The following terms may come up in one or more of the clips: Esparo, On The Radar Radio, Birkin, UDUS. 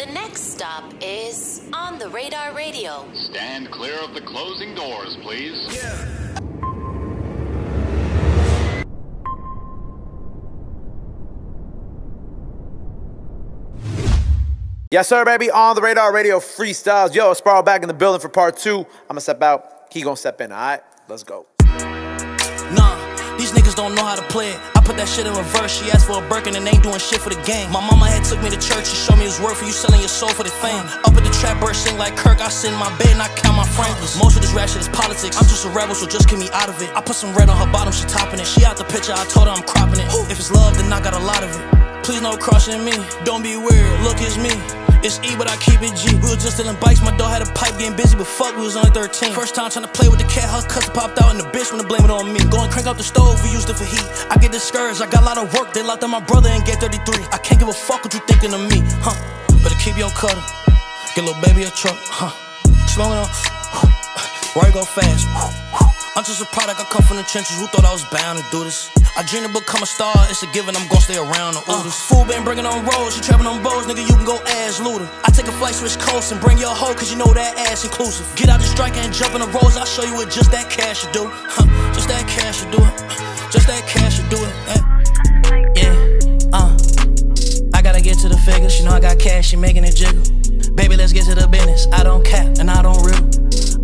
The next stop is On The Radar Radio. Stand clear of the closing doors, please. Yeah. Yes, sir, baby. On The Radar Radio freestyles. Yo, Esparo back in the building for part two. I'ma step out. He gonna step in, all right? Let's go. Nah, these niggas don't know how to play it. I put that shit in reverse. She asked for a Birkin and ain't doing shit for the game. My mama had took me to church. She showed me it's worth it. You selling your soul for the fame. Up at the trap bird sing like Kirk. I sit in my bed and I count my frames. Most of this rap shit is politics. I'm just a rebel, so just get me out of it. I put some red on her bottom. She topping it. She out the picture. I told her I'm cropping it. If it's love, then I got a lot of it. Please no crossing me, don't be weird, look it's me. It's E but I keep it G. We was just stealing bikes, my dog had a pipe getting busy. But fuck, we was only 13. First time trying to play with the cat, her custom popped out. And the bitch wanna blame it on me. Go and crank up the stove, we used it for heat. I get discouraged, I got a lot of work. They locked up my brother and get 33. I can't give a fuck what you thinking of me, huh. Better keep your cutter, get little baby a truck, huh. Smoking on, where you go fast, I'm just a product, I come from the trenches. Who thought I was bound to do this? I dream to become a star, it's a given, I'm gon' stay around the UDUS. Fool been bringing on roads, she trapping on bows, nigga, you can go ass looter. I take a flight, switch coast, and bring your hoe, cause you know that ass inclusive. Get out the striker and jump in the roads, I'll show you what just that cash should do. Huh, just that cash should do it, just that cash should do it. Yeah, I gotta get to the figures, you know I got cash, she making it jiggle. Baby, let's get to the business, I don't cap, and I don't rip.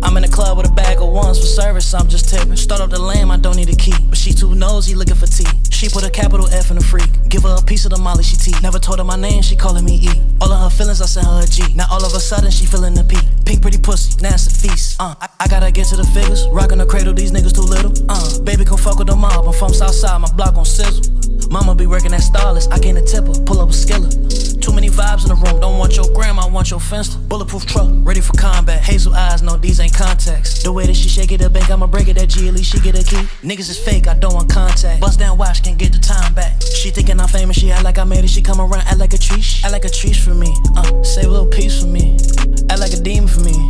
I'm in the club with a bag of ones for service, I'm just tipping. Start up the lamb, I don't need a key, but she too nosy, looking for tea. She put a capital F in a freak, give her a piece of the molly she tea. Never told her my name, she calling me E. All of her feelings, I sent her a G. Now all of a sudden, she feeling the P. Pink pretty pussy, now it's a feast. I gotta get to the figures, rockin' the cradle, these niggas too little. Baby, come fuck with the mob, I'm from Southside, my block on sizzle. Mama be working at Starless, I gain a tipper, pull up a skiller. Too many vibes in the room, don't want your grandma, I want your fenster. Bulletproof truck, ready for combat, hazel eyes, no, these ain't contacts. The way that she shake it up, bank, I'ma break it, that G, at least she get a key. Niggas is fake, I don't want contact. Bust down watch, can't get the time back. She thinking I'm famous, she act like I made it, she come around, act like a treat. Act like a treat for me, save a little piece for me. Act like a demon for me.